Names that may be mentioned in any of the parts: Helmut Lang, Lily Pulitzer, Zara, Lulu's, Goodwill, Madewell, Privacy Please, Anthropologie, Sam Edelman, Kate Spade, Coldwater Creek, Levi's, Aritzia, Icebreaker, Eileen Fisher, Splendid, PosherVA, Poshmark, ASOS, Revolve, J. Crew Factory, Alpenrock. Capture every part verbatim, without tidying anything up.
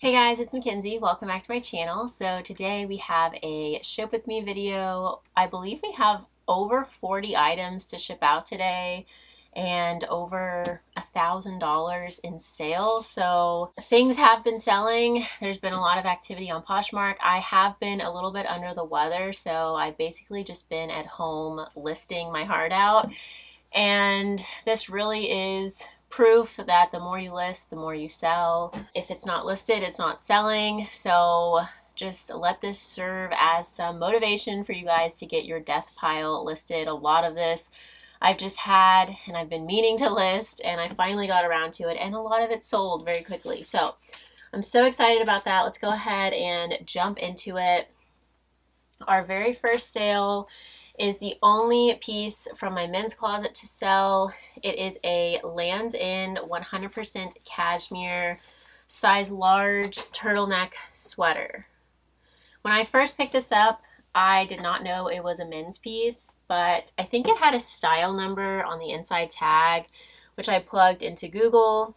Hey guys, it's Mackenzie. Welcome back to my channel. So today we have a ship with me video. I believe we have over forty items to ship out today and over a thousand dollars in sales. So things have been selling. There's been a lot of activity on Poshmark. I have been a little bit under the weather, so I've basically just been at home listing my heart out. And this really is proof that the more you list, the more you sell. If it's not listed, it's not selling. So just let this serve as some motivation for you guys to get your death pile listed. A lot of this I've just had and I've been meaning to list, and I finally got around to it, and a lot of it sold very quickly. So I'm so excited about that. Let's go ahead and jump into it. Our very first sale is the only piece from my men's closet to sell. It is a Lands' End one hundred percent cashmere size large turtleneck sweater. When I first picked this up, I did not know it was a men's piece, but I think it had a style number on the inside tag, which I plugged into Google,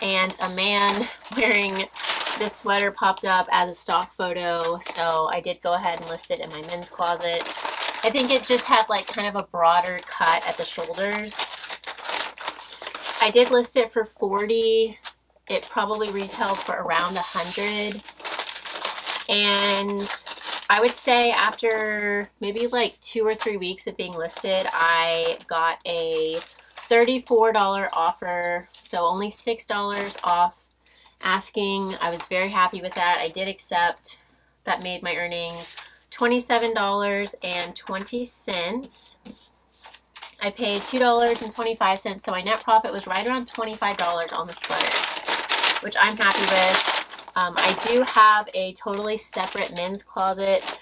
and a man wearing this sweater popped up as a stock photo, so I did go ahead and list it in my men's closet. I think it just had like kind of a broader cut at the shoulders. I did list it for forty dollars. It probably retailed for around one hundred dollars. And I would say after maybe like two or three weeks of being listed, I got a thirty-four dollar offer, so only six dollars off asking. I was very happy with that. I did accept. That made my earnings twenty-seven dollars and twenty cents. I paid two dollars and twenty-five cents, so my net profit was right around twenty-five dollars on the sweater, which I'm happy with. Um, I do have a totally separate men's closet.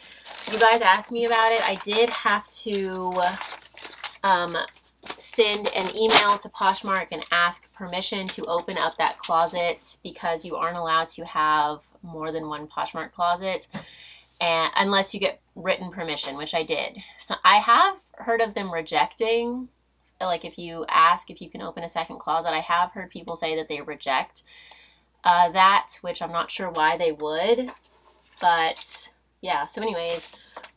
You guys asked me about it. I did have to um, send an email to Poshmark and ask permission to open up that closet, because you aren't allowed to have more than one Poshmark closet and unless you get written permission, which I did. So I have heard of them rejecting, like if you ask if you can open a second closet, I have heard people say that they reject uh, that, which I'm not sure why they would, but yeah. So anyways,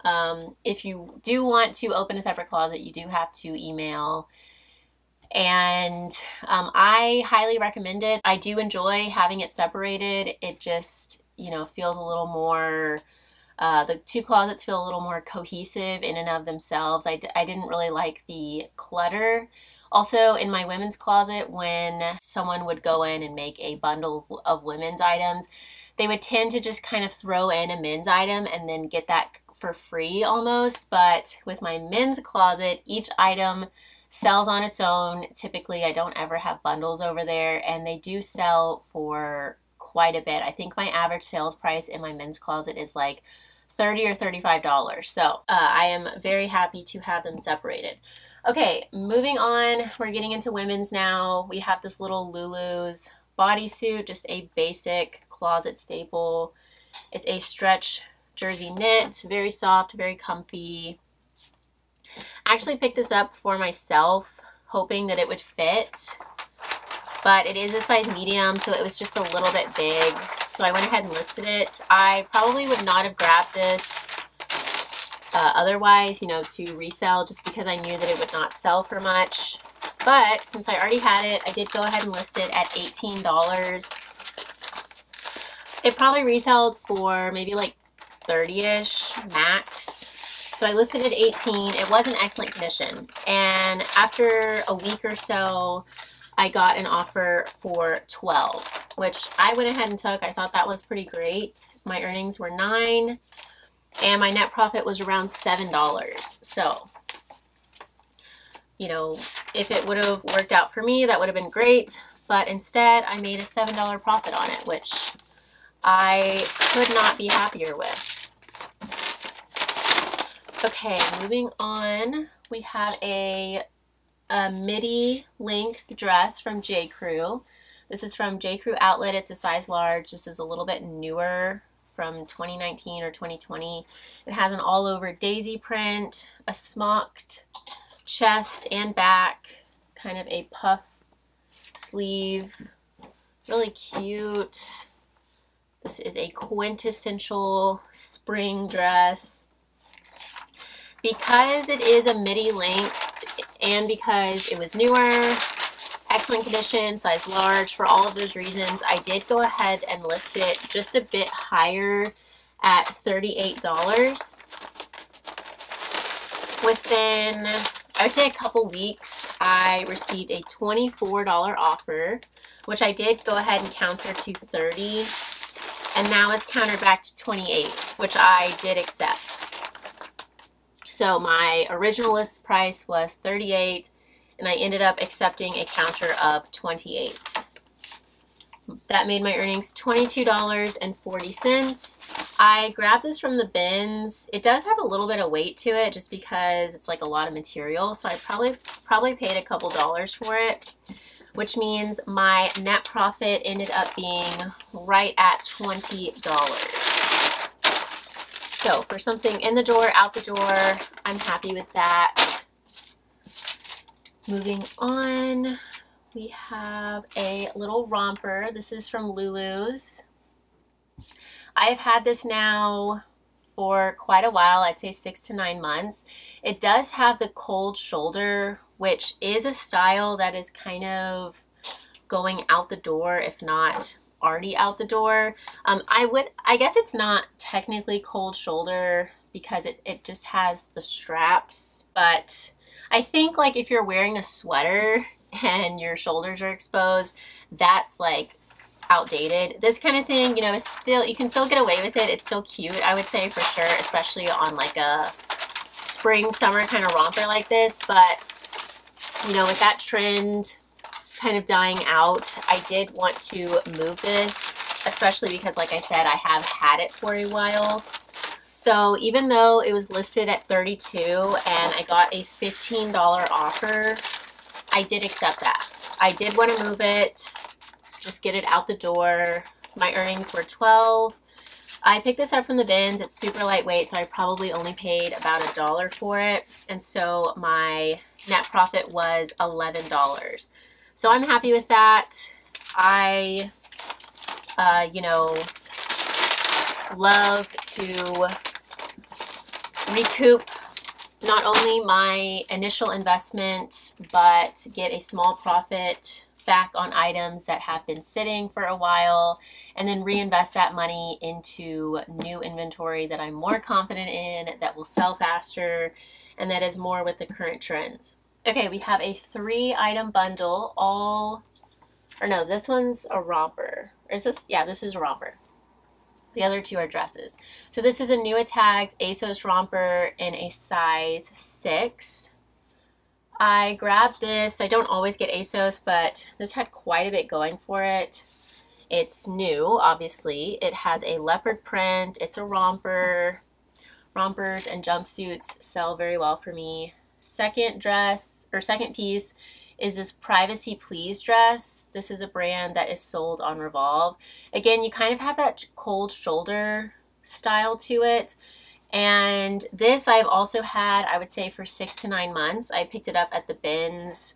Um, if you do want to open a separate closet, you do have to email, and um, I highly recommend it. I do enjoy having it separated. It just, you know, feels a little more, uh, the two closets feel a little more cohesive in and of themselves. I, d I didn't really like the clutter. Also in my women's closet, when someone would go in and make a bundle of women's items, they would tend to just kind of throw in a men's item and then get that for free almost. But with my men's closet, each item sells on its own. Typically I don't ever have bundles over there, and they do sell for quite a bit. I think my average sales price in my men's closet is like thirty or thirty-five dollars. So uh, I am very happy to have them separated. Okay, moving on, we're getting into women's now. We have this little Lulu's bodysuit, just a basic closet staple. It's a stretch jersey knit, very soft, very comfy. I actually picked this up for myself, hoping that it would fit, but it is a size medium, so it was just a little bit big. So I went ahead and listed it. I probably would not have grabbed this uh, otherwise, you know, to resell, just because I knew that it would not sell for much. But since I already had it, I did go ahead and list it at eighteen dollars. It probably retailed for maybe like thirty-ish max. So I listed it eighteen. It was in excellent condition, and after a week or so I got an offer for twelve, which I went ahead and took. I thought that was pretty great. My earnings were nine and my net profit was around seven dollars. So, you know, if it would have worked out for me, that would have been great, but instead I made a seven dollar profit on it, which I could not be happier with. Okay, moving on, we have a, a midi length dress from J. Crew. This is from J. Crew Outlet. It's a size large. This is a little bit newer, from twenty nineteen or twenty twenty. It has an all over daisy print, a smocked chest and back, kind of a puff sleeve, really cute. This is a quintessential spring dress. Because it is a midi length and because it was newer, excellent condition, size large, for all of those reasons, I did go ahead and list it just a bit higher at thirty-eight dollars. Within, I would say, a couple weeks, I received a twenty-four dollar offer, which I did go ahead and counter to thirty dollars, and now it's countered back to twenty-eight dollars, which I did accept. So my original list price was thirty-eight dollars, and I ended up accepting a counter of twenty-eight dollars. That made my earnings twenty-two dollars and forty cents. I grabbed this from the bins. It does have a little bit of weight to it just because it's like a lot of material, so I probably probably paid a couple dollars for it, which means my net profit ended up being right at twenty dollars. So for something in the door, out the door, I'm happy with that. Moving on, we have a little romper. This is from Lulu's. I've had this now for quite a while, I'd say six to nine months. It does have the cold shoulder, which is a style that is kind of going out the door, if not already out the door. Um, I would, I guess it's not technically cold shoulder because it, it just has the straps, but I think like if you're wearing a sweater and your shoulders are exposed, that's like outdated. This kind of thing, you know, is still, you can still get away with it. It's still cute, I would say, for sure, especially on like a spring, summer kind of romper like this. But, you know, with that trend kind of dying out, I did want to move this, especially because, like I said, I have had it for a while. So even though it was listed at thirty-two dollars and I got a fifteen dollar offer, I did accept that. I did want to move it, just get it out the door. My earnings were twelve dollars. I picked this up from the bins. It's super lightweight, so I probably only paid about a dollar for it. And so my net profit was eleven dollars. So I'm happy with that. I, uh, you know, love to recoup not only my initial investment, but get a small profit back on items that have been sitting for a while, and then reinvest that money into new inventory that I'm more confident in, that will sell faster, and that is more with the current trends. Okay, we have a three item bundle, all, or no, this one's a romper. Or is this, yeah, this is a romper. The other two are dresses. So this is a new tagged ASOS romper in a size six. I grabbed this. I don't always get ASOS, but this had quite a bit going for it. It's new, obviously. It has a leopard print. It's a romper. Rompers and jumpsuits sell very well for me. Second dress, or second piece, is this Privacy Please dress. This is a brand that is sold on Revolve. Again, you kind of have that cold shoulder style to it. And this I've also had, I would say, for six to nine months. I picked it up at the bins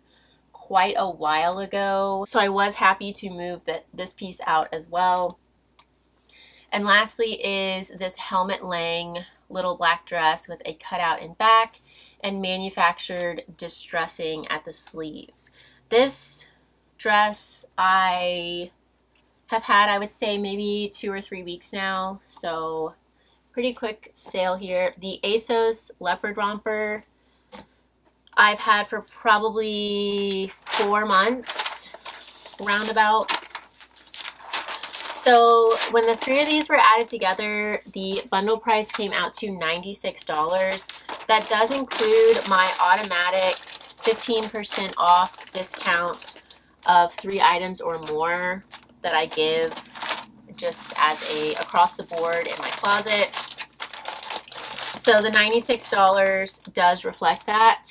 quite a while ago, so I was happy to move that this piece out as well. And lastly is this Helmut Lang little black dress with a cutout in back and manufactured distressing at the sleeves. This dress I have had, I would say, maybe two or three weeks now, so pretty quick sale here. The ASOS leopard romper I've had for probably four months roundabout. So when the three of these were added together, the bundle price came out to ninety-six dollars. That does include my automatic fifteen percent off discount of three items or more that I give just as a across the board in my closet. So the ninety-six dollars does reflect that,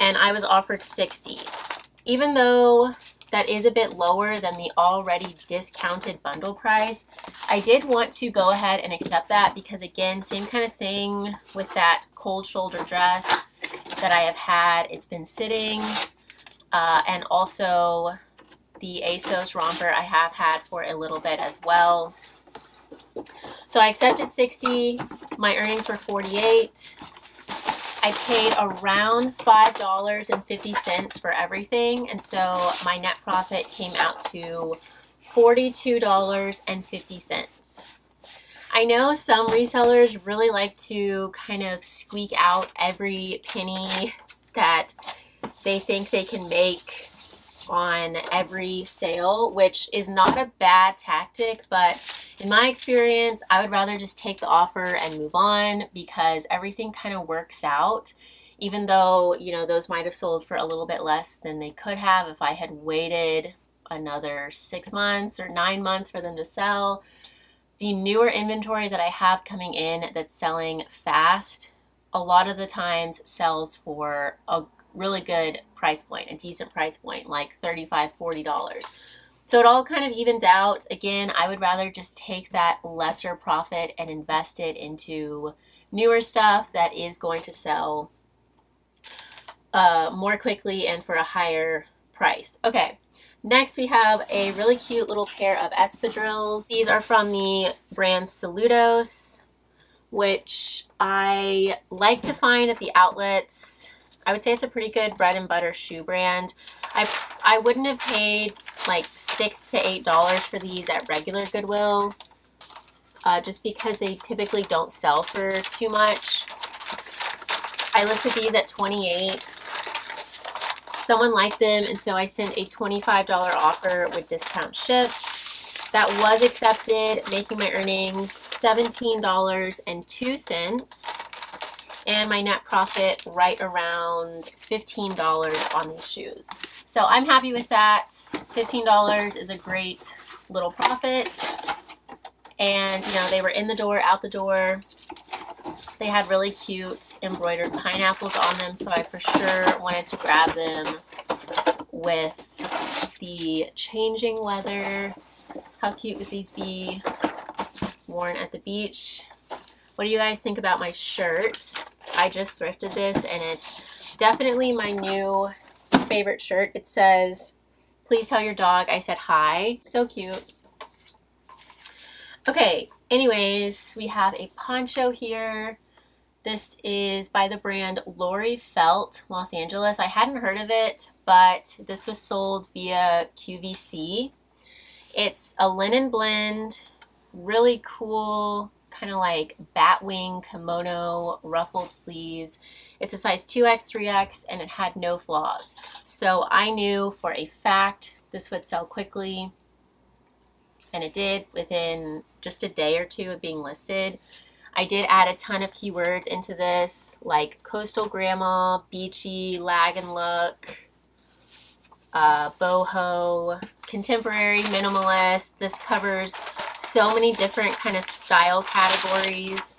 and I was offered sixty dollars. Even though that is a bit lower than the already discounted bundle price, I did want to go ahead and accept that because, again, same kind of thing with that cold shoulder dress that I have had. It's been sitting, uh, and also the ASOS romper I have had for a little bit as well. So I accepted sixty. My earnings were forty-eight. I paid around five dollars and fifty cents for everything, and so my net profit came out to forty-two dollars and fifty cents. I know some resellers really like to kind of squeak out every penny that they think they can make on every sale, which is not a bad tactic, but in my experience, I would rather just take the offer and move on, because everything kind of works out, even though, you know, those might have sold for a little bit less than they could have if I had waited another six months or nine months for them to sell. The newer inventory that I have coming in that's selling fast, a lot of the times sells for a really good price point, a decent price point, like thirty-five, forty dollars. So it all kind of evens out. Again, I would rather just take that lesser profit and invest it into newer stuff that is going to sell uh, more quickly and for a higher price. Okay. Next, we have a really cute little pair of espadrilles. These are from the brand Saludos, which I like to find at the outlets. I would say it's a pretty good bread and butter shoe brand. I, I wouldn't have paid like six to eight dollars for these at regular Goodwill, uh, just because they typically don't sell for too much. I listed these at twenty-eight dollars. Someone liked them, and so I sent a twenty-five dollar offer with discount ship. That was accepted, making my earnings seventeen dollars and two cents, and my net profit right around fifteen dollars on these shoes. So I'm happy with that. fifteen dollars is a great little profit, and you know, they were in the door, out the door. They had really cute embroidered pineapples on them, so I for sure wanted to grab them with the changing weather. How cute would these be worn at the beach? What do you guys think about my shirt? I just thrifted this, and it's definitely my new favorite shirt. It says, "Please tell your dog I said hi." So cute. Okay. Anyways, we have a poncho here. This is by the brand Lori Felt, Los Angeles. I hadn't heard of it, but this was sold via Q V C. It's a linen blend, really cool, kind of like bat wing kimono, ruffled sleeves. It's a size two X, three X, and it had no flaws. So I knew for a fact this would sell quickly. And it did within just a day or two of being listed. I did add a ton of keywords into this, like coastal grandma, beachy, lag and look, uh, boho, contemporary, minimalist. This covers so many different kind of style categories.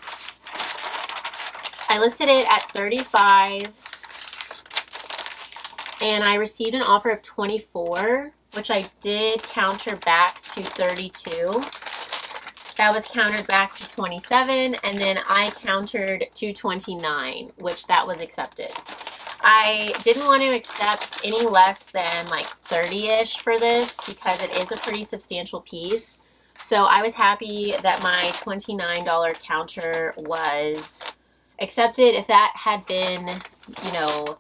I listed it at thirty-five, and I received an offer of twenty-four, which I did counter back to thirty-two. That was countered back to twenty-seven, and then I countered to twenty-nine, which that was accepted. I didn't want to accept any less than like thirty-ish for this, because it is a pretty substantial piece. So I was happy that my twenty-nine dollar counter was accepted. If that had been, you know,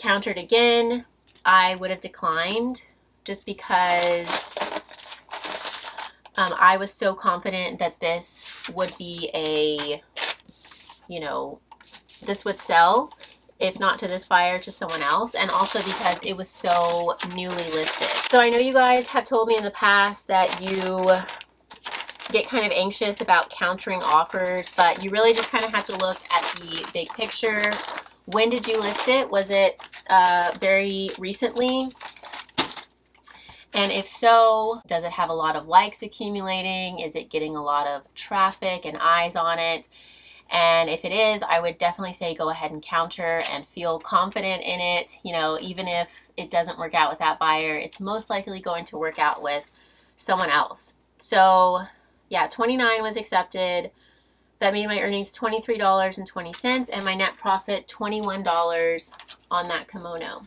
countered again, I would have declined, just because um, I was so confident that this would be a, you know, this would sell, if not to this buyer, to someone else, and also because it was so newly listed. So I know you guys have told me in the past that you get kind of anxious about countering offers, but you really just kind of have to look at the big picture. When did you list it? Was it uh, very recently? And if so, does it have a lot of likes accumulating? Is it getting a lot of traffic and eyes on it? And if it is, I would definitely say go ahead and counter and feel confident in it. You know, even if it doesn't work out with that buyer, it's most likely going to work out with someone else. So yeah, twenty-nine was accepted. That made my earnings twenty-three dollars and twenty cents and my net profit twenty-one dollars on that kimono.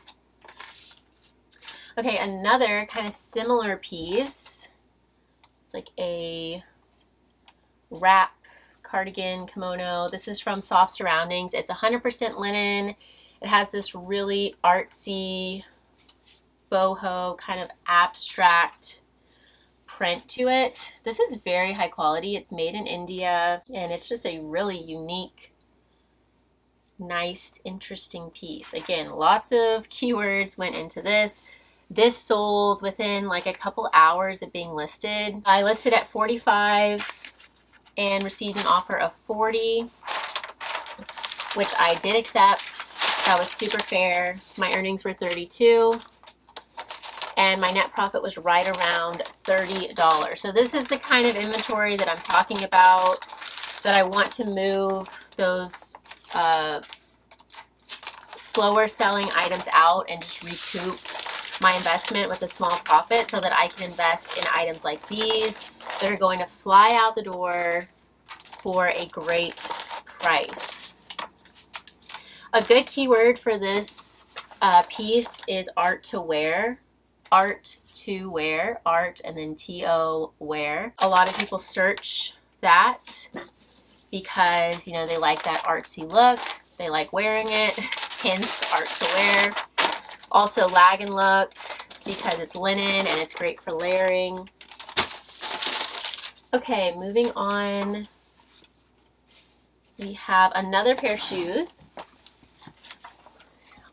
Okay, another kind of similar piece. It's like a wrap cardigan kimono. This is from Soft Surroundings. It's one hundred percent linen. It has this really artsy, boho, kind of abstract print to it. This is very high quality. It's made in India, and it's just a really unique, nice, interesting piece. Again, lots of keywords went into this. This sold within like a couple hours of being listed. I listed at forty-five and received an offer of forty, which I did accept. That was super fair. My earnings were thirty-two. And my net profit was right around thirty dollars. So this is the kind of inventory that I'm talking about, that I want to move those uh, slower selling items out and just recoup my investment with a small profit, so that I can invest in items like these that are going to fly out the door for a great price. A good keyword for this uh, piece is art to wear. Art to wear, art and then to wear. A lot of people search that because, you know, they like that artsy look, they like wearing it, hence art to wear. Also lag and look, because it's linen and it's great for layering. Okay, moving on. We have another pair of shoes.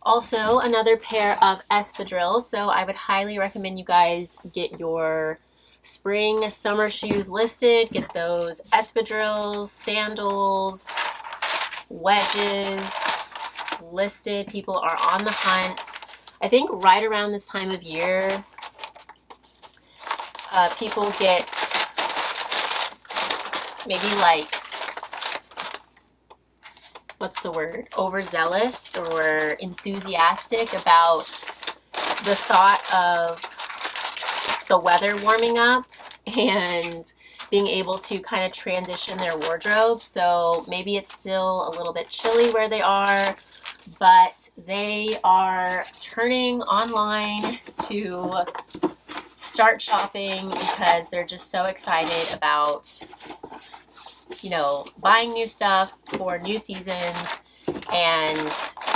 Also, another pair of espadrilles, so I would highly recommend you guys get your spring, summer shoes listed. Get those espadrilles, sandals, wedges listed. People are on the hunt. I think right around this time of year, uh, people get maybe like, what's the word, overzealous or enthusiastic about the thought of the weather warming up and being able to kind of transition their wardrobe. So maybe it's still a little bit chilly where they are, but they are turning online to start shopping because they're just so excited about, you know, buying new stuff for new seasons and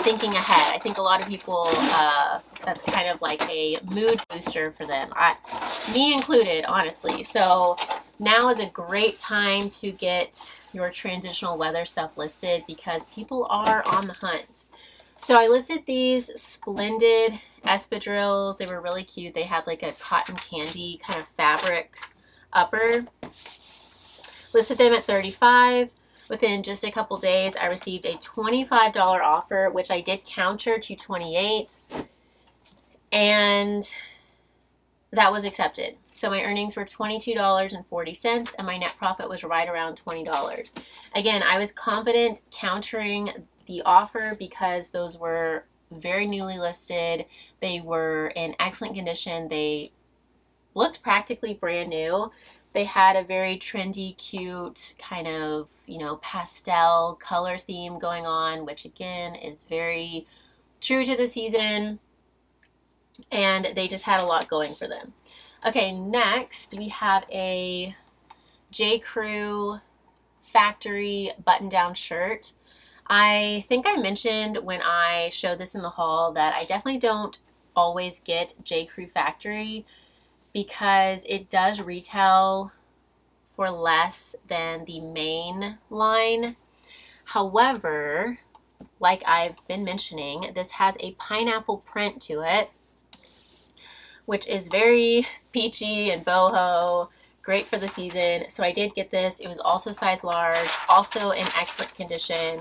thinking ahead. I think a lot of people, uh, that's kind of like a mood booster for them, I, me included, honestly. So now is a great time to get your transitional weather stuff listed because people are on the hunt. So I listed these Splendid espadrilles. They were really cute. They had like a cotton candy kind of fabric upper. Listed them at thirty-five. Within just a couple days, I received a twenty-five dollar offer, which I did counter to twenty-eight, and that was accepted. So my earnings were twenty-two dollars and forty cents, and my net profit was right around twenty dollars. Again, I was confident countering the offer because those were very newly listed. They were in excellent condition. They looked practically brand new. They had a very trendy, cute kind of, you know, pastel color theme going on, which again is very true to the season. And they just had a lot going for them. Okay, next we have a J. Crew Factory button-down shirt. I think I mentioned when I showed this in the haul that I definitely don't always get J. Crew Factory, because it does retail for less than the main line. However, like I've been mentioning, this has a pineapple print to it, which is very peachy and boho, great for the season. So I did get this. It was also size large, also in excellent condition.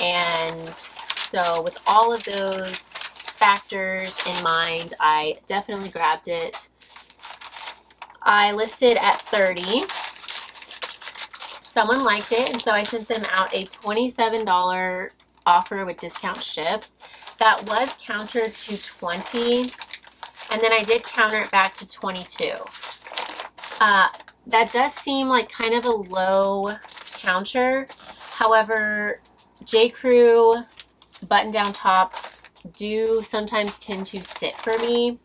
And so with all of those factors in mind, I definitely grabbed it. I listed at thirty. Someone liked it, and so I sent them out a twenty-seven dollar offer with discount ship. That was countered to twenty, and then I did counter it back to twenty-two. Uh, that does seem like kind of a low counter. However, J. Crew button-down tops do sometimes tend to sit for me,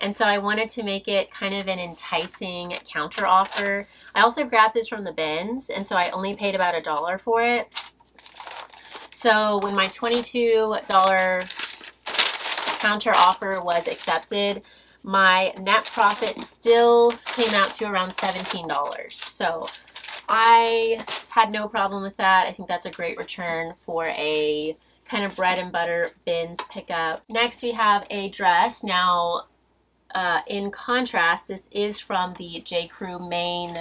And so I wanted to make it kind of an enticing counter offer. I also grabbed this from the bins, and so I only paid about a dollar for it. So when my twenty-two dollar counter offer was accepted, my net profit still came out to around seventeen dollars. So I had no problem with that. I think that's a great return for a kind of bread and butter bins pickup. Next, we have a dress. Now, uh, in contrast, this is from the J.Crew main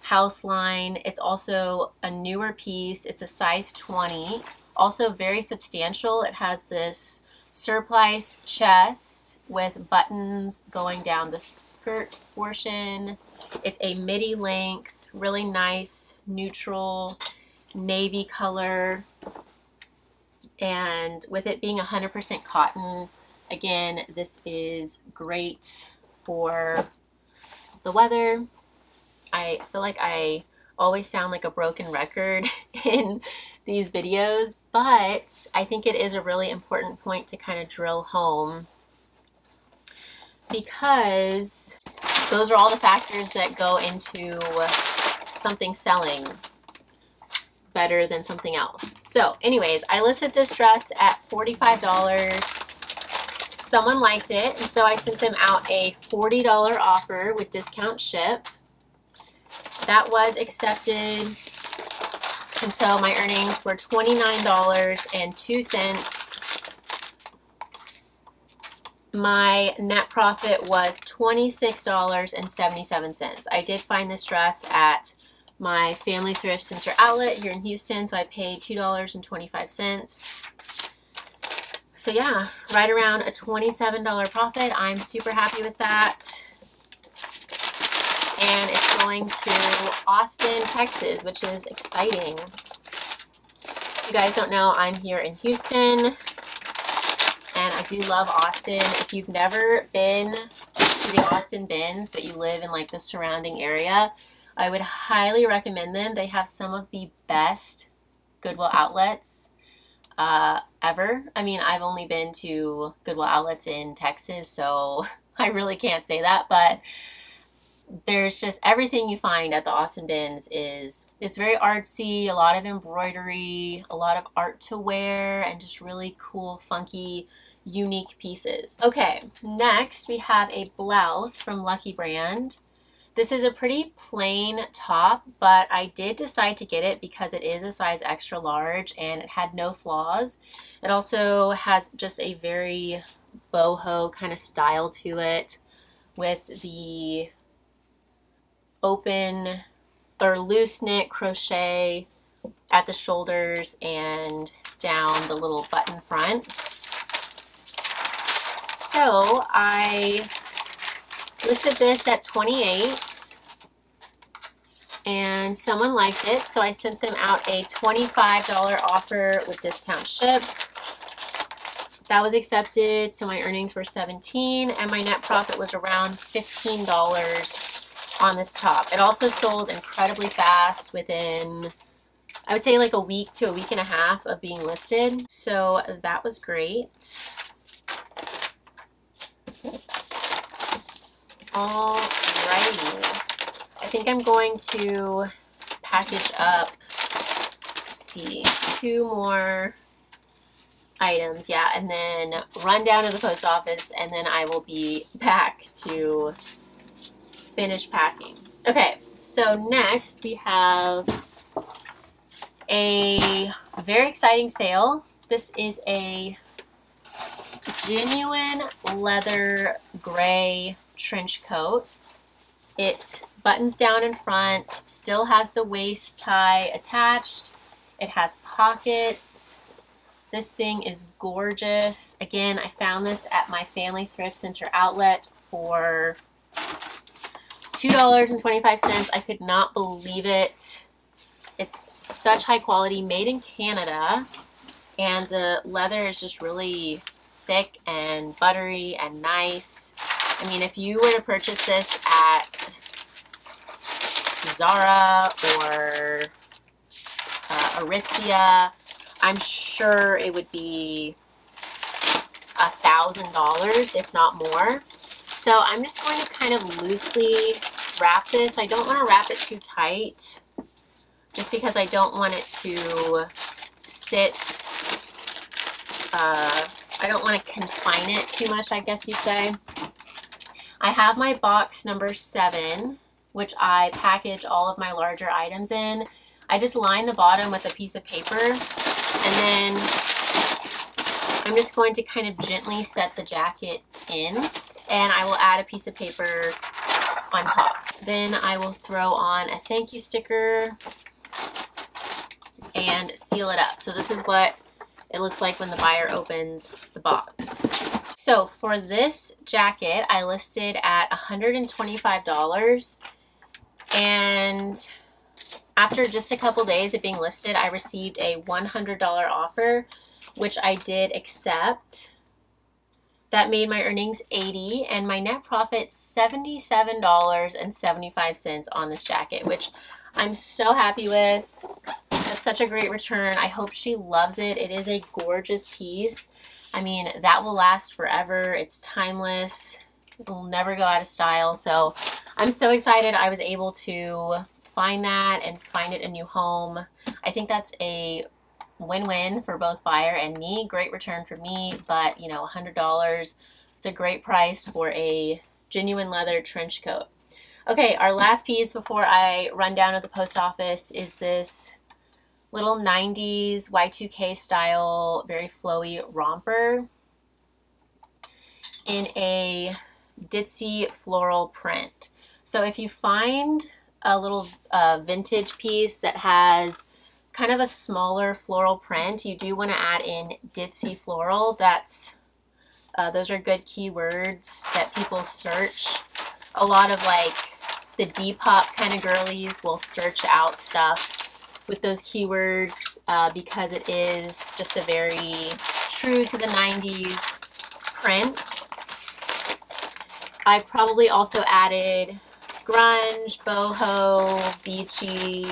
house line. It's also a newer piece. It's a size twenty, also very substantial. It has this surplice chest with buttons going down the skirt portion. It's a midi length, really nice neutral navy color. And with it being one hundred percent cotton, again, this is great for the weather. I feel like I always sound like a broken record in these videos, but I think it is a really important point to kind of drill home, because those are all the factors that go into something selling better than something else. So anyways, I listed this dress at forty-five dollars. Someone liked it, and so I sent them out a forty dollar offer with discount ship. That was accepted, and so my earnings were twenty-nine dollars and two cents. My net profit was twenty-six dollars and seventy-seven cents. I did find this dress at my Family Thrift Center outlet here in Houston, so I paid two dollars and twenty-five cents. So yeah, right around a twenty-seven dollar profit. I'm super happy with that. And it's going to Austin, Texas, which is exciting. If you guys don't know, I'm here in Houston, and I do love Austin. If you've never been to the Austin bins, but you live in like the surrounding area, I would highly recommend them. They have some of the best Goodwill outlets uh, ever. I mean, I've only been to Goodwill outlets in Texas, so I really can't say that, but there's just everything you find at the Austin bins is, it's very artsy, a lot of embroidery, a lot of art to wear, and just really cool, funky, unique pieces. Okay, next we have a blouse from Lucky Brand. This is a pretty plain top, but I did decide to get it because it is a size extra large and it had no flaws. It also has just a very boho kind of style to it, with the open or loose knit crochet at the shoulders and down the little button front. So I listed this at twenty-eight dollars, and someone liked it, so I sent them out a twenty-five dollar offer with discount ship. That was accepted, so my earnings were seventeen dollars, and my net profit was around fifteen dollars on this top. It also sold incredibly fast, within, I would say, like a week to a week and a half of being listed, so that was great. Alrighty, I think I'm going to package up, let's see, two more items, yeah, and then run down to the post office, and then I will be back to finish packing. Okay, so next we have a very exciting sale. This is a genuine leather gray trench coat. It buttons down in front, still has the waist tie attached. It has pockets. This thing is gorgeous. Again, I found this at my Family Thrift Center outlet for two dollars and twenty-five cents. I could not believe it. It's such high quality, made in Canada, and the leather is just really thick and buttery and nice. I mean, if you were to purchase this at Zara or uh, Aritzia, I'm sure it would be a thousand dollars, if not more. So I'm just going to kind of loosely wrap this. I don't want to wrap it too tight just because I don't want it to sit. Uh, I don't want to confine it too much, I guess you'd say. I have my box number seven, which I package all of my larger items in. I just line the bottom with a piece of paper, and then I'm just going to kind of gently set the jacket in, and I will add a piece of paper on top. Then I will throw on a thank you sticker and seal it up. So this is what it looks like when the buyer opens the box. So for this jacket, I listed at one hundred twenty-five dollars, and after just a couple days of being listed, I received a one hundred dollar offer, which I did accept. That made my earnings eighty dollars and my net profit seventy-seven dollars and seventy-five cents on this jacket, which I'm so happy with. That's such a great return. I hope she loves it. It is a gorgeous piece. I mean, that will last forever. It's timeless. It will never go out of style. So I'm so excited I was able to find that and find it a new home. I think that's a win-win for both buyer and me. Great return for me, but you know, one hundred dollars, it's a great price for a genuine leather trench coat. Okay, our last piece before I run down to the post office is this little nineties Y two K style, very flowy romper in a ditzy floral print. So if you find a little uh, vintage piece that has kind of a smaller floral print, you do want to add in ditzy floral. That's uh, those are good keywords that people search. A lot of like the Depop kind of girlies will search out stuff with those keywords uh, because it is just a very true to the nineties print. I probably also added grunge, boho, beachy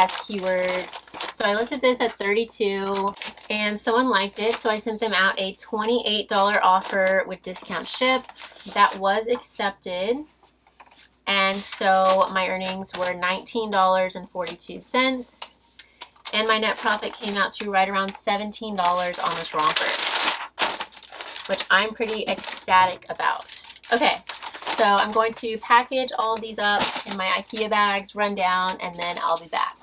as keywords. So I listed this at thirty-two dollars and someone liked it, so I sent them out a twenty-eight dollar offer with discount ship. That was accepted, and so my earnings were nineteen dollars and forty-two cents and my net profit came out to right around seventeen dollars on this romper, which I'm pretty ecstatic about. Okay, so I'm going to package all of these up in my IKEA bags, run down, and then I'll be back.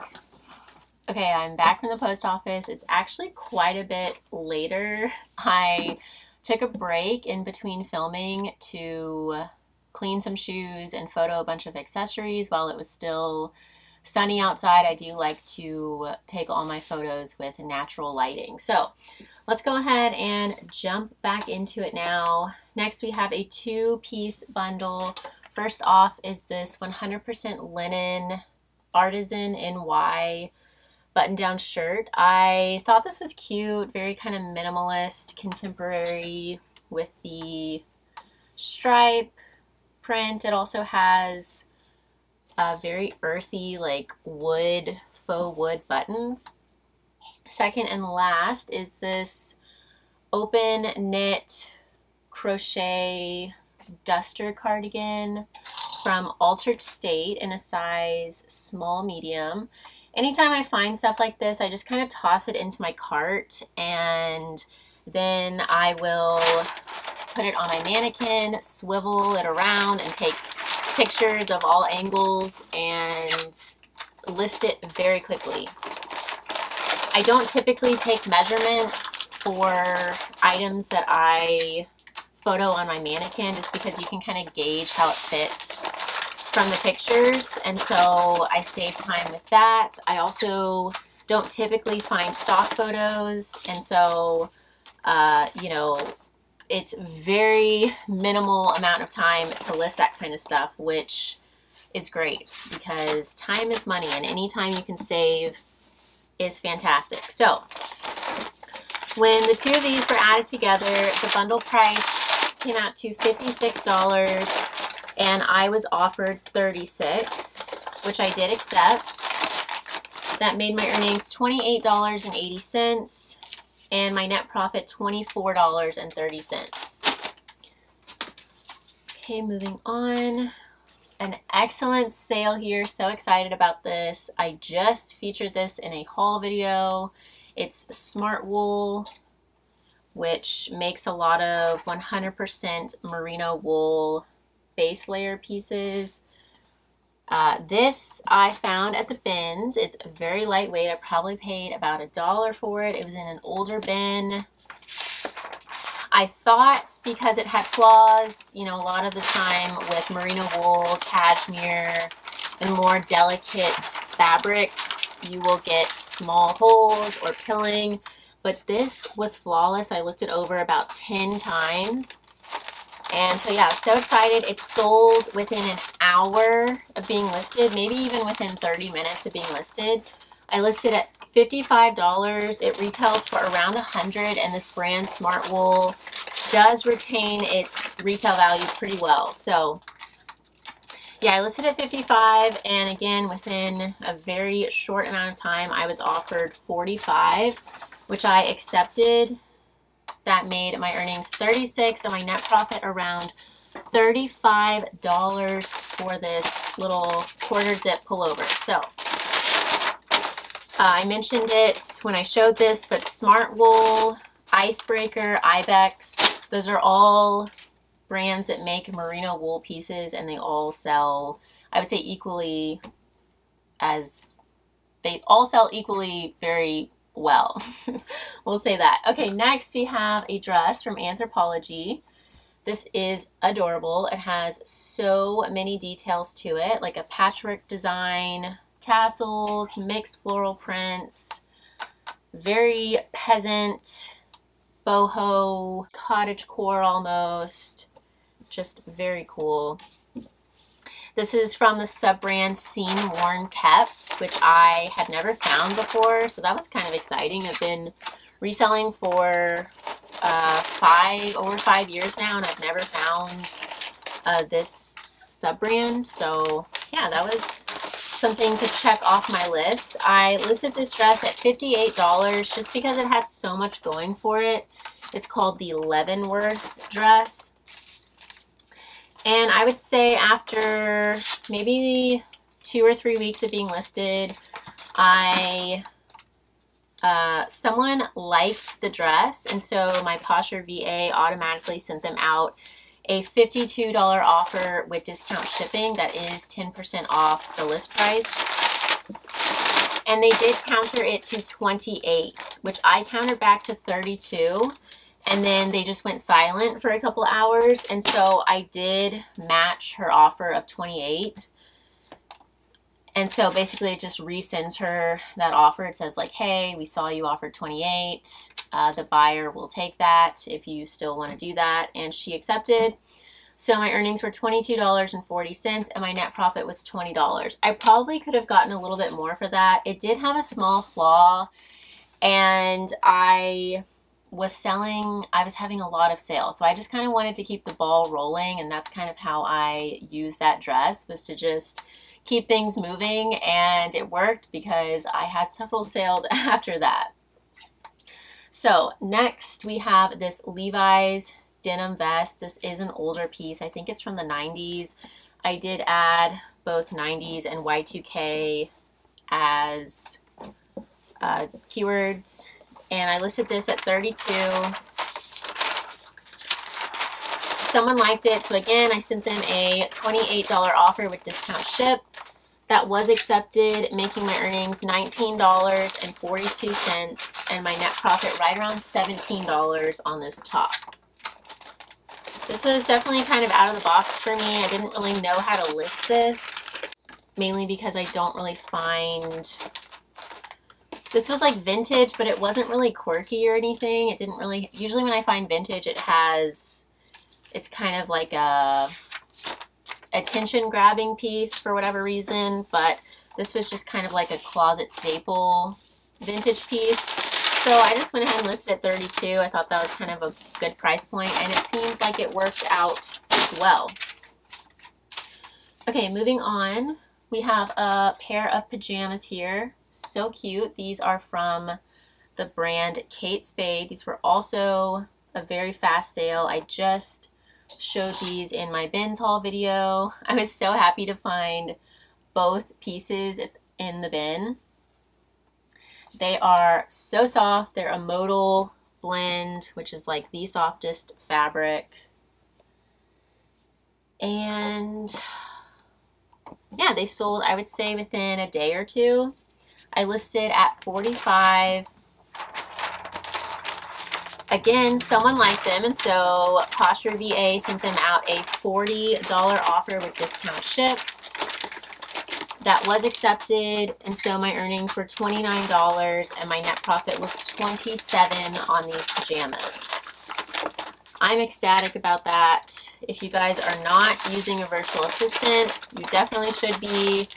Okay, I'm back from the post office. It's actually quite a bit later. I took a break in between filming to clean some shoes and photo a bunch of accessories while it was still sunny outside. I do like to take all my photos with natural lighting. So let's go ahead and jump back into it now. Next, we have a two-piece bundle. First off is this one hundred percent linen artisan N Y button-down shirt. I thought this was cute, very kind of minimalist, contemporary with the stripe print. It also has a very earthy, like wood, faux wood buttons. Second and last is this open knit crochet duster cardigan from Altered State in a size small medium. Anytime I find stuff like this, I just kind of toss it into my cart and then I will put it on my mannequin, swivel it around and take pictures of all angles and list it very quickly. I don't typically take measurements for items that I photo on my mannequin just because you can kind of gauge how it fits from the pictures, and so I save time with that. I also don't typically find stock photos, and so uh, you know, it's very minimal amount of time to list that kind of stuff, which is great because time is money and any time you can save is fantastic. So when the two of these were added together, the bundle price came out to fifty-six dollars and I was offered thirty-six dollars, which I did accept. That made my earnings twenty-eight dollars and eighty cents and my net profit twenty-four dollars and thirty cents. Okay, moving on. An excellent sale here. So excited about this. I just featured this in a haul video. It's Smartwool, which makes a lot of one hundred percent merino wool base layer pieces. Uh, this I found at the bins. It's very lightweight. I probably paid about a dollar for it. It was in an older bin. I thought because it had flaws, you know, a lot of the time with merino wool, cashmere, and more delicate fabrics, you will get small holes or pilling, but this was flawless. I looked it over about ten times. And so yeah, so excited. It sold within an hour of being listed, maybe even within thirty minutes of being listed. I listed at fifty-five dollars. It retails for around one hundred dollars, and this brand Smartwool does retain its retail value pretty well. So yeah, I listed at fifty-five dollars, and again, within a very short amount of time, I was offered forty-five dollars, which I accepted. That made my earnings thirty-six dollars and my net profit around thirty-five dollars for this little quarter zip pullover. So uh, I mentioned it when I showed this, but Smartwool, Icebreaker, Ibex, those are all brands that make merino wool pieces, and they all sell, I would say equally as, they all sell equally very well. We'll say that. Okay, next we have a dress from Anthropologie. This is adorable. It has so many details to it, like a patchwork design, tassels, mixed floral prints, very peasant, boho, cottagecore almost. Just very cool. This is from the sub-brand Scene Worn Kept, which I had never found before, so that was kind of exciting. I've been reselling for uh, five over five years now, and I've never found uh, this sub-brand. So yeah, that was something to check off my list. I listed this dress at fifty-eight dollars just because it had so much going for it. It's called the Leavenworth dress. And I would say after maybe two or three weeks of being listed, I, uh, someone liked the dress. And so my PosherVA automatically sent them out a fifty-two dollar offer with discount shipping. That is ten percent off the list price. And they did counter it to twenty-eight dollars, which I countered back to thirty-two dollars. And then they just went silent for a couple hours. And so I did match her offer of twenty-eight dollars. And so basically it just resends her that offer. It says like, hey, we saw you offer twenty-eight dollars. Uh, the buyer will take that if you still want to do that. And she accepted. So my earnings were twenty-two dollars and forty cents and my net profit was twenty dollars. I probably could have gotten a little bit more for that. It did have a small flaw, and I was selling, I was having a lot of sales. So I just kind of wanted to keep the ball rolling, and that's kind of how I used that dress, was to just keep things moving, and it worked because I had several sales after that. So next we have this Levi's denim vest. This is an older piece. I think it's from the nineties. I did add both nineties and Y two K as uh, keywords. And I listed this at thirty-two dollars. Someone liked it, so again, I sent them a twenty-eight dollar offer with discount ship. That was accepted, making my earnings nineteen dollars and forty-two cents, and my net profit right around seventeen dollars on this top. This was definitely kind of out of the box for me. I didn't really know how to list this, mainly because I don't really find... This was like vintage, but it wasn't really quirky or anything. It didn't really, usually when I find vintage, it has, it's kind of like a attention grabbing piece for whatever reason, but this was just kind of like a closet staple vintage piece. So I just went ahead and listed at thirty-two dollars. I thought that was kind of a good price point, and it seems like it worked out well. Okay, moving on. We have a pair of pajamas here. So cute. These are from the brand Kate Spade. These were also a very fast sale. I just showed these in my bins haul video. I was so happy to find both pieces in the bin. They are so soft. They're a modal blend, which is like the softest fabric. And yeah, they sold, I would say, within a day or two. I listed at forty-five dollars. Again, someone liked them, and so PosherVA sent them out a forty dollar offer with discount ship. That was accepted, and so my earnings were twenty-nine dollars and my net profit was twenty-seven dollars on these pajamas. I'm ecstatic about that. If you guys are not using a virtual assistant, you definitely should be.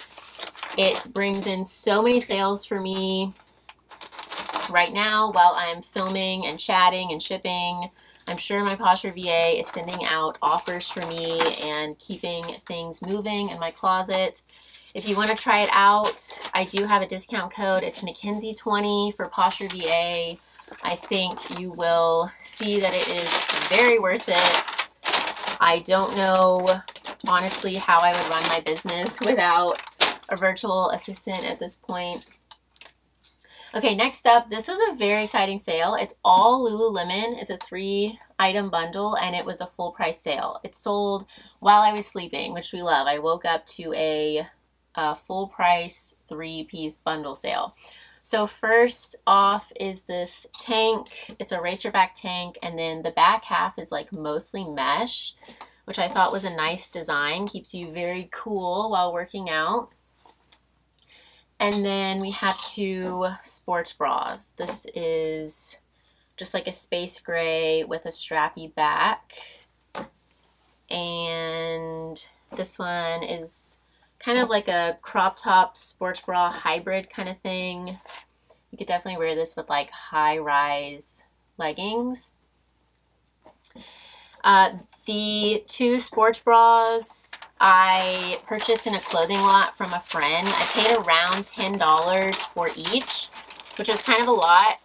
It brings in so many sales for me. Right now, while I'm filming and chatting and shipping, I'm sure my PosherVA is sending out offers for me and keeping things moving in my closet. If you want to try it out, I do have a discount code. It's Mackenzie twenty for PosherVA. I think you will see that it is very worth it. I don't know, honestly, how I would run my business without a virtual assistant at this point. Okay, next up, this was a very exciting sale. It's all Lululemon. It's a three item bundle, and it was a full price sale. It sold while I was sleeping, which we love. I woke up to a, a full price three piece bundle sale. So first off is this tank. It's a racerback tank, and then the back half is like mostly mesh, which I thought was a nice design. Keeps you very cool while working out. And then we have two sports bras. This is just like a space gray with a strappy back. And this one is kind of like a crop top sports bra hybrid kind of thing. You could definitely wear this with like high-rise leggings. Uh, the two sports bras I purchased in a clothing lot from a friend. I paid around ten dollars for each, which was kind of a lot,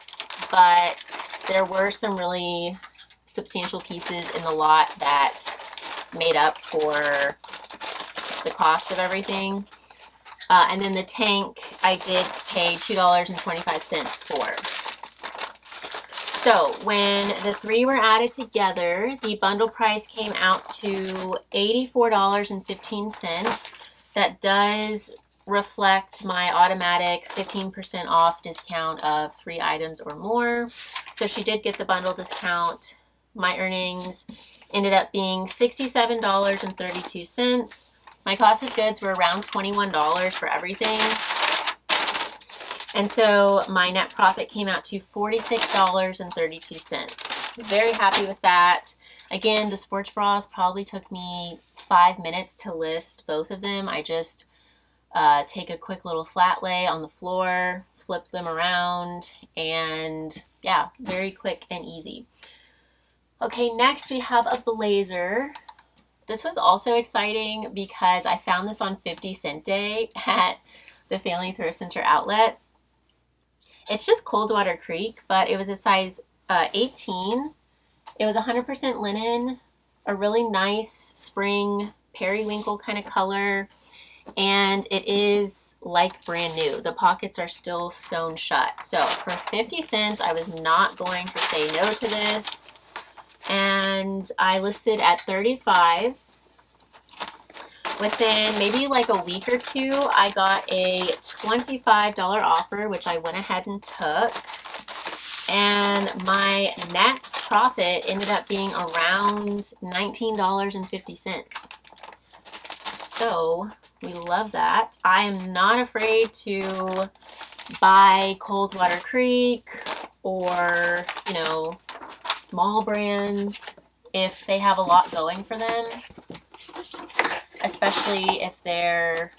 but there were some really substantial pieces in the lot that made up for the cost of everything. Uh, and then the tank I did pay two dollars and twenty-five cents for. So when the three were added together, the bundle price came out to eighty-four dollars and fifteen cents. That does reflect my automatic fifteen percent off discount of three items or more. So she did get the bundle discount. My earnings ended up being sixty-seven dollars and thirty-two cents. My cost of goods were around twenty-one dollars for everything. And so my net profit came out to forty-six dollars and thirty-two cents. Very happy with that. Again, the sports bras probably took me five minutes to list both of them. I just uh, take a quick little flat lay on the floor, flip them around, and yeah, very quick and easy. Okay, next we have a blazer. This was also exciting because I found this on fifty cent day at the Family Thrift Center outlet. It's just Coldwater Creek, but it was a size uh, eighteen. It was one hundred percent linen, a really nice spring periwinkle kind of color, and it is like brand new. The pockets are still sewn shut. So for fifty cents, I was not going to say no to this, and I listed at thirty-five. Within maybe like a week or two, I got a twenty-five dollar offer, which I went ahead and took. And my net profit ended up being around nineteen dollars and fifty cents. So we love that. I am not afraid to buy Coldwater Creek or, you know, mall brands if they have a lot going for them. Especially if they're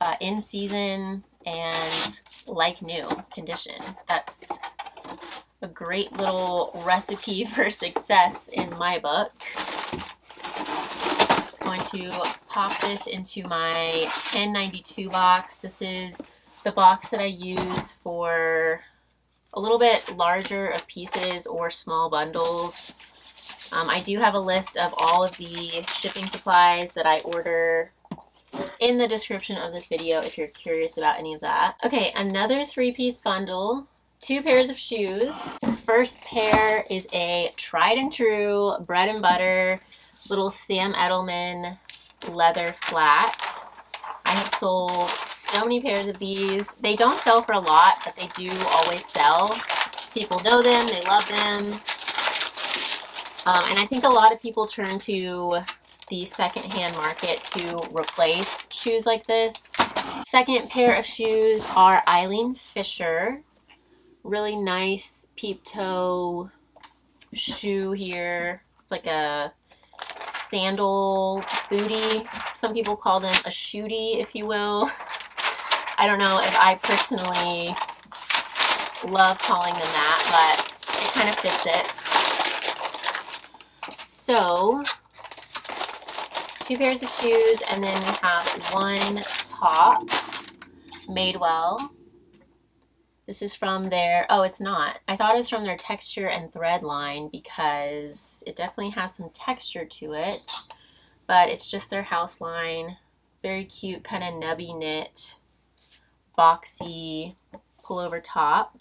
uh, in season and like new condition. That's a great little recipe for success in my book. I'm just going to pop this into my ten ninety-two box. This is the box that I use for a little bit larger of pieces or small bundles. Um, I do have a list of all of the shipping supplies that I order in the description of this video if you're curious about any of that. Okay, another three-piece bundle. Two pairs of shoes. First pair is a tried and true bread and butter little Sam Edelman leather flat. I have sold so many pairs of these. They don't sell for a lot, but they do always sell. People know them, they love them. Um, and I think a lot of people turn to the secondhand market to replace shoes like this. Second pair of shoes are Eileen Fisher. Really nice peep toe shoe here. It's like a sandal bootie. Some people call them a shootie, if you will. I don't know if I personally love calling them that, but it kind of fits it. So, two pairs of shoes, and then we have one top, Madewell. This is from their, oh, it's not. I thought it was from their texture and thread line because it definitely has some texture to it, but it's just their house line. Very cute, kind of nubby knit, boxy pullover top.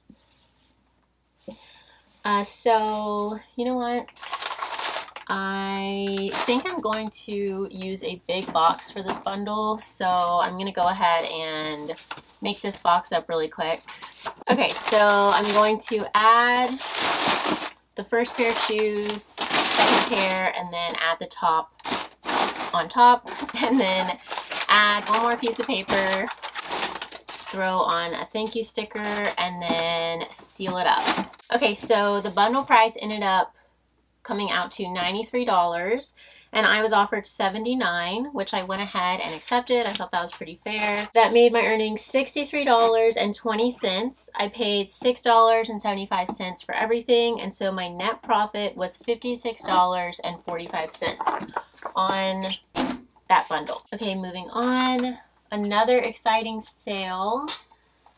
Uh, so, you know what? I think I'm going to use a big box for this bundle, so I'm going to go ahead and make this box up really quick. Okay, so I'm going to add the first pair of shoes, second pair, and then add the top on top, and then add one more piece of paper, throw on a thank you sticker, and then seal it up. Okay, so the bundle price ended up coming out to ninety-three dollars, and I was offered seventy-nine dollars, which I went ahead and accepted. I thought that was pretty fair. That made my earnings sixty-three dollars and twenty cents. I paid six dollars and seventy-five cents for everything, and so my net profit was fifty-six dollars and forty-five cents on that bundle. Okay, moving on. Another exciting sale.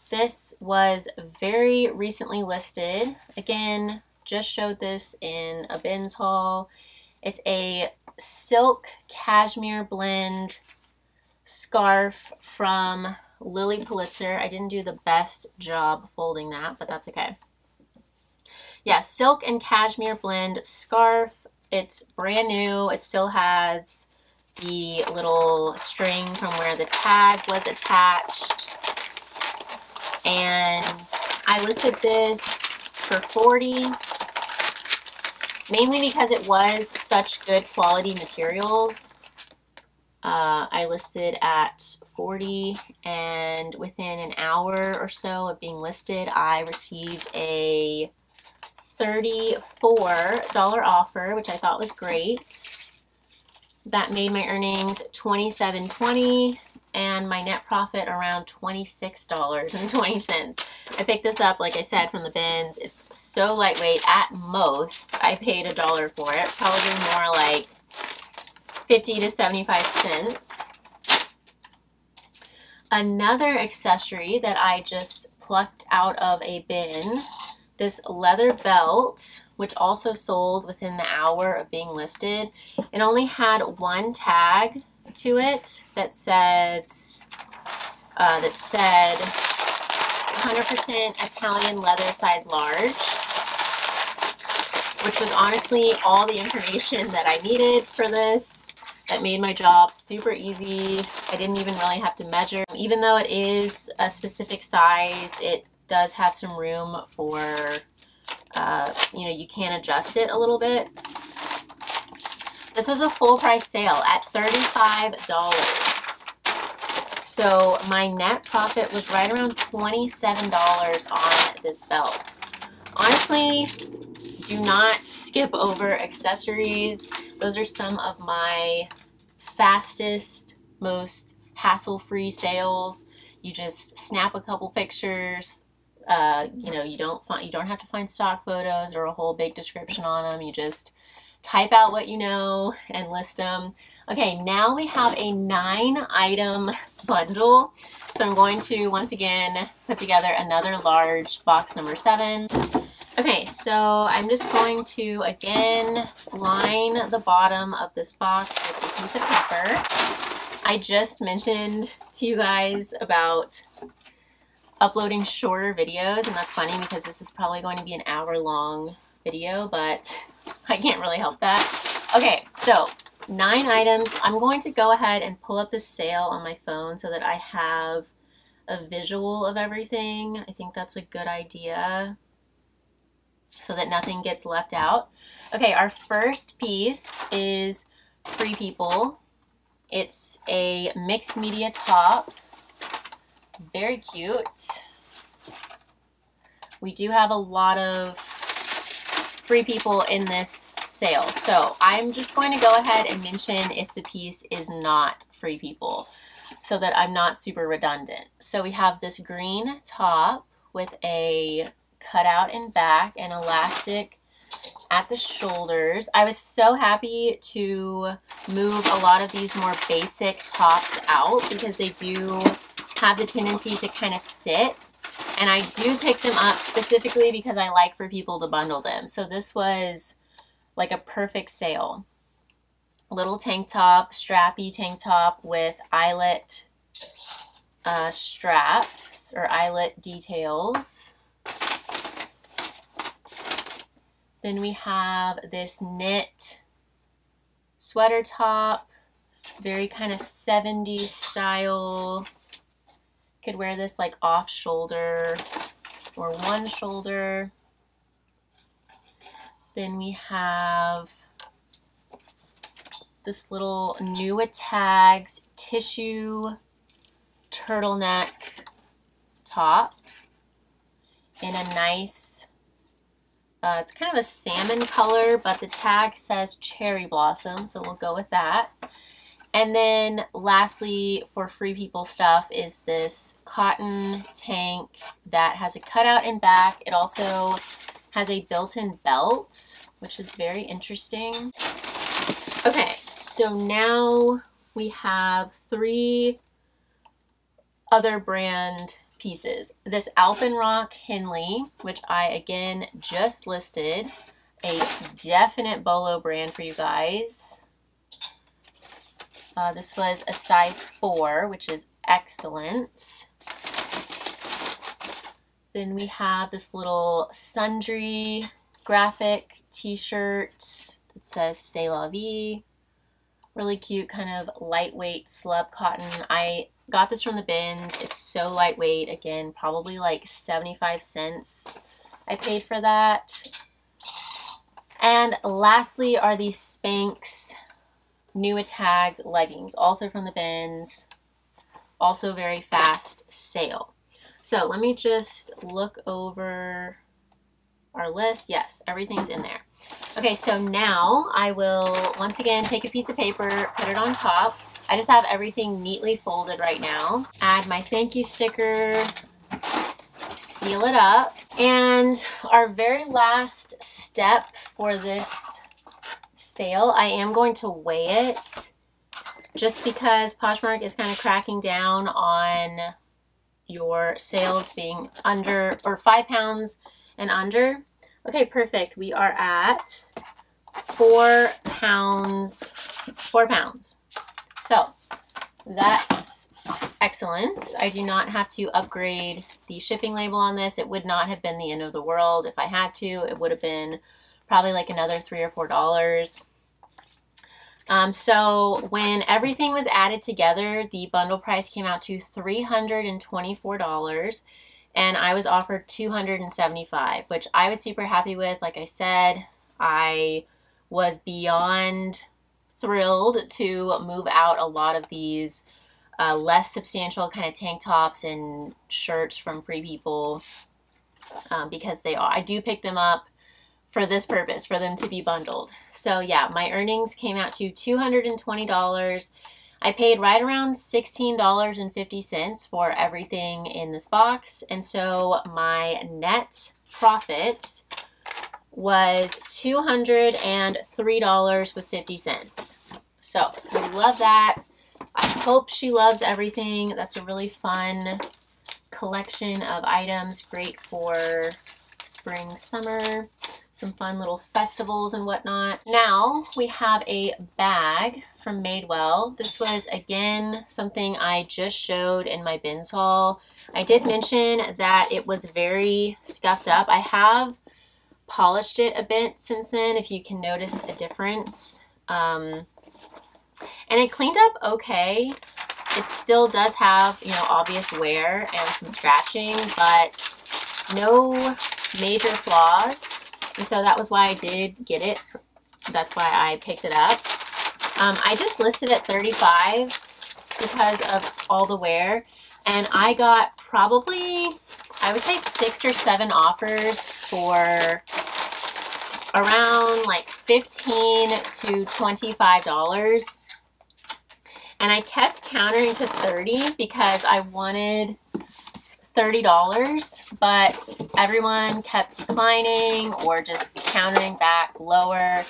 This was very recently listed. Again, just showed this in a bins haul. It's a silk cashmere blend scarf from Lily Pulitzer. I didn't do the best job folding that, but that's okay. Yeah, silk and cashmere blend scarf. It's brand new. It still has the little string from where the tag was attached. And I listed this for forty dollars. Mainly because it was such good quality materials. Uh, I listed at forty dollars, and within an hour or so of being listed, I received a thirty-four dollar offer, which I thought was great. That made my earnings twenty-seven dollars and twenty cents and my net profit around twenty-six dollars and twenty cents. I picked this up, like I said, from the bins. It's so lightweight. At most, I paid a dollar for it, probably more like fifty to seventy-five cents. Another accessory that I just plucked out of a bin, this leather belt, which also sold within the hour of being listed. It only had one tag to it that said uh, that said one hundred percent Italian leather size large, which was honestly all the information that I needed for this. That made my job super easy. I didn't even really have to measure. Even though it is a specific size, it does have some room for, uh, you know, you can adjust it a little bit. This was a full price sale at thirty-five dollars. So my net profit was right around twenty-seven dollars on this belt. Honestly, do not skip over accessories. Those are some of my fastest, most hassle-free sales. You just snap a couple pictures. Uh, you know, you don't find, you don't have to find stock photos or a whole big description on them. You just type out what you know and list them. Okay, now we have a nine item bundle. So I'm going to once again put together another large box number seven. Okay, so I'm just going to, again, line the bottom of this box with a piece of paper. I just mentioned to you guys about uploading shorter videos, and that's funny because this is probably going to be an hour long video, but I can't really help that. Okay, so nine items. I'm going to go ahead and pull up the sale on my phone so that I have a visual of everything. I think that's a good idea, so that nothing gets left out. Okay, our first piece is Free People. It's a mixed media top. Very cute. We do have a lot of Free People in this sale. So I'm just going to go ahead and mention if the piece is not Free People so that I'm not super redundant. So we have this green top with a cut out in back and elastic at the shoulders. I was so happy to move a lot of these more basic tops out because they do have the tendency to kind of sit, and I do pick them up specifically because I like for people to bundle them. So this was like a perfect sale. Little tank top, strappy tank top with eyelet uh, straps or eyelet details. Then we have this knit sweater top, very kind of seventies style. Could wear this like off shoulder or one shoulder. Then we have this little Nua Tags tissue turtleneck top in a nice, Uh, it's kind of a salmon color, but the tag says cherry blossom, so we'll go with that. And then lastly, for Free People stuff, is this cotton tank that has a cutout in back. It also has a built-in belt, which is very interesting. Okay, so now we have three other brand pieces. This Alpenrock Henley, which I again just listed, a definite Bolo brand for you guys. Uh, this was a size four, which is excellent. Then we have this little Sundry graphic t-shirt that says C'est la vie. Really cute, kind of lightweight slub cotton. I got this from the bins. It's so lightweight. Again, probably like seventy-five cents I paid for that. And lastly are these Spanx Nua Tags leggings, also from the bins, also very fast sale. So let me just look over our list. Yes, everything's in there. Okay, so now I will once again take a piece of paper, put it on top. I just have everything neatly folded right now. Add my thank you sticker, seal it up. And our very last step for this sale, I am going to weigh it just because Poshmark is kind of cracking down on your sales being under or five pounds and under. Okay, perfect. We are at four pounds, four pounds. So that's excellent. I do not have to upgrade the shipping label on this. It would not have been the end of the world if I had to. It would have been probably like another three or four dollars. Um, so when everything was added together, the bundle price came out to three hundred twenty-four dollars, and I was offered two hundred seventy-five dollars, which I was super happy with. Like I said, I was beyond thrilled to move out a lot of these uh, less substantial kind of tank tops and shirts from Free People um, because they are, I do pick them up for this purpose, for them to be bundled. So yeah, my earnings came out to two hundred twenty dollars. I paid right around sixteen dollars and fifty cents for everything in this box, and so my net profit was two hundred three dollars and fifty cents. So I love that. I hope she loves everything. That's a really fun collection of items, great for spring, summer, some fun little festivals and whatnot. Now we have a bag from Madewell. This was, again, something I just showed in my bins haul. I did mention that it was very scuffed up. I have polished it a bit since then, if you can notice a difference. Um, and it cleaned up okay. It still does have, you know, obvious wear and some scratching, but no major flaws. And so that was why I did get it. That's why I picked it up. Um, I just listed at thirty-five because of all the wear, and I got probably, I would say six or seven offers for around like fifteen to twenty-five dollars. And I kept countering to thirty because I wanted thirty dollars, but everyone kept declining or just countering back lower.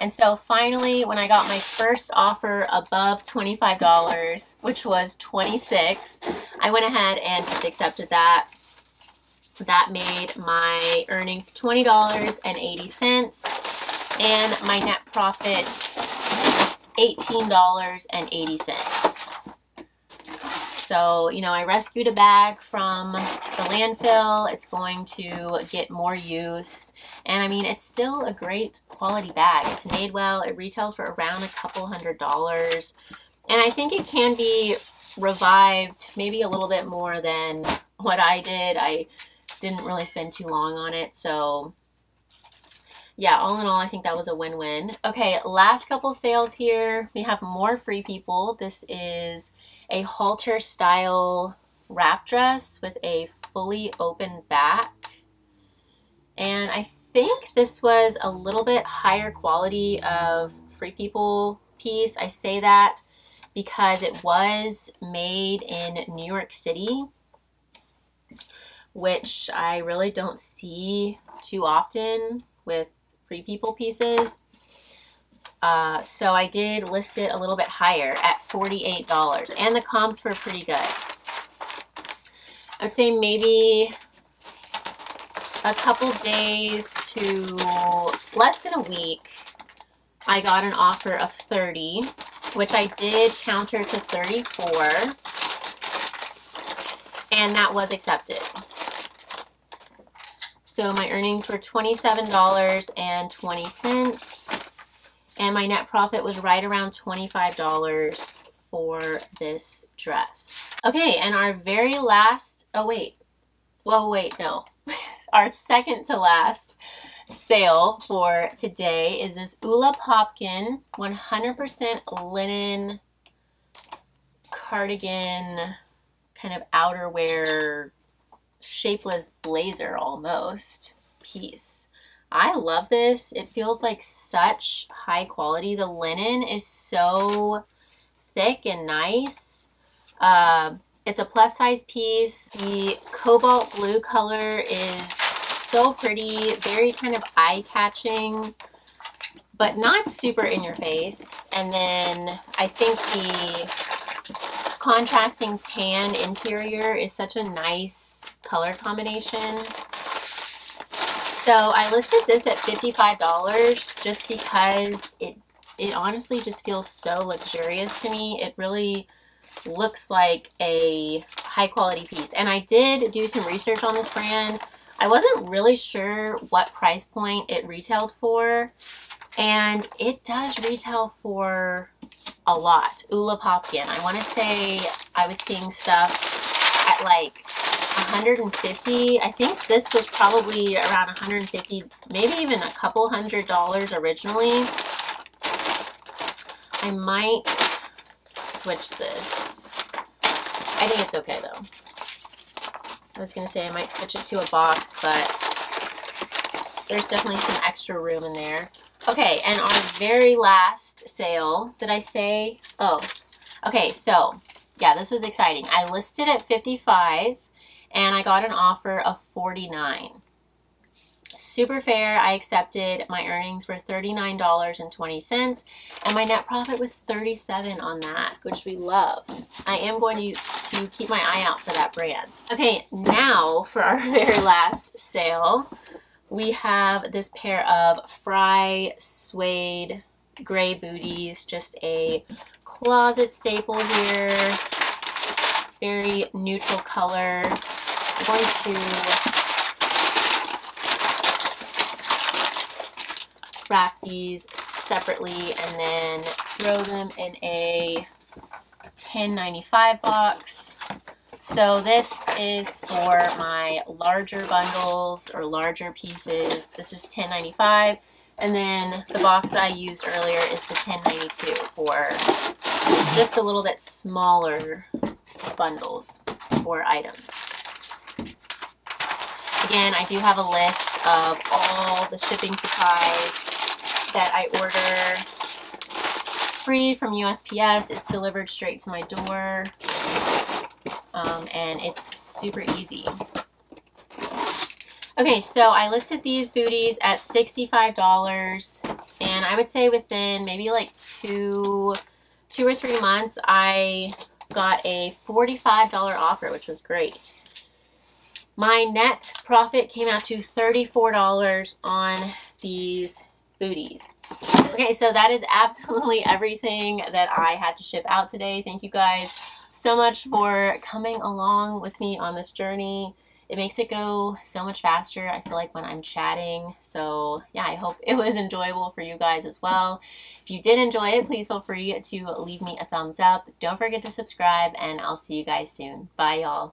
And so finally, when I got my first offer above twenty-five dollars, which was twenty-six dollars, I went ahead and just accepted that. That made my earnings twenty dollars and eighty cents and my net profit eighteen dollars and eighty cents. So, you know, I rescued a bag from the landfill. It's going to get more use. And I mean, it's still a great quality bag. It's Madewell. It retailed for around a couple hundred dollars. And I think it can be revived maybe a little bit more than what I did. I didn't really spend too long on it. So yeah, all in all, I think that was a win-win. Okay, last couple sales here. We have more Free People. This is a halter style wrap dress with a fully open back, and I think this was a little bit higher quality of Free People piece. I say that because it was made in New York City, which I really don't see too often with Free People pieces. Uh, so I did list it a little bit higher at forty-eight dollars, and the comps were pretty good. I would say maybe a couple days to less than a week, I got an offer of thirty, which I did counter to thirty-four, and that was accepted. So my earnings were twenty-seven dollars and twenty cents. And my net profit was right around twenty-five dollars for this dress. Okay, and our very last, oh wait, well wait, no. Our second to last sale for today is this Ula Popkin one hundred percent linen cardigan, kind of outerwear, shapeless blazer almost piece. I love this. It feels like such high quality. The linen is so thick and nice. Uh, it's a plus size piece. The cobalt blue color is so pretty, very kind of eye-catching, but not super in your face. And then I think the contrasting tan interior is such a nice color combination. So I listed this at fifty-five dollars just because it it honestly just feels so luxurious to me. It really looks like a high quality piece. And I did do some research on this brand. I wasn't really sure what price point it retailed for, and it does retail for a lot. Ula Popkin. I want to say I was seeing stuff at like one hundred fifty. I think this was probably around one hundred fifty, maybe even a couple hundred dollars originally. I might switch this. I think it's okay though. I was gonna say I might switch it to a box, but there's definitely some extra room in there. Okay, and our very last sale, did I say? Oh, okay, so yeah, this was exciting. I listed at fifty-five. And I got an offer of forty-nine. super fair. I accepted. My earnings were thirty-nine dollars and twenty cents and my net profit was thirty-seven dollars on that, which we love. I am going to, to keep my eye out for that brand. Okay, now for our very last sale, we have this pair of Fry suede gray booties, just a closet staple here, very neutral color. I'm going to wrap these separately and then throw them in a ten ninety-five box. So this is for my larger bundles or larger pieces. This is ten ninety-five, and then the box I used earlier is the ten ninety-two for just a little bit smaller bundles or items. Again, I do have a list of all the shipping supplies that I order free from U S P S. It's delivered straight to my door, um, and it's super easy. Okay, so I listed these booties at sixty-five dollars, and I would say within maybe like two, two or three months, I got a forty-five dollar offer, which was great. My net profit came out to thirty-four dollars on these booties. Okay, so that is absolutely everything that I had to ship out today. Thank you guys so much for coming along with me on this journey. It makes it go so much faster, I feel like, when I'm chatting. So yeah, I hope it was enjoyable for you guys as well. If you did enjoy it, please feel free to leave me a thumbs up. Don't forget to subscribe, and I'll see you guys soon. Bye, y'all.